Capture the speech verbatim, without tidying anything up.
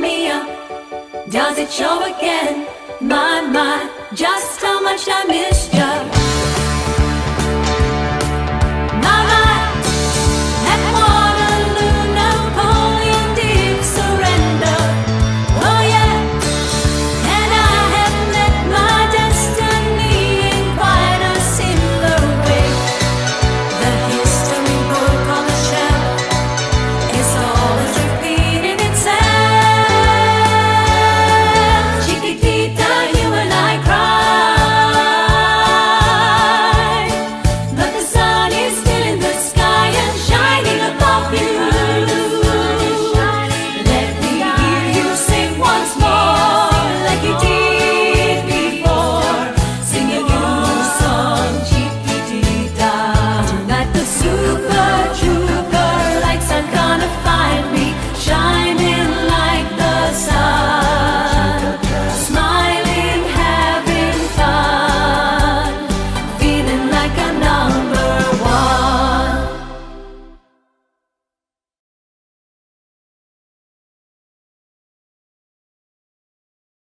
mia, does it show again? My, my, just how much I missed you.